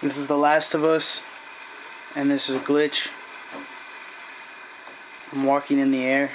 This is The Last of Us, and this is a glitch. I'm walking in the air.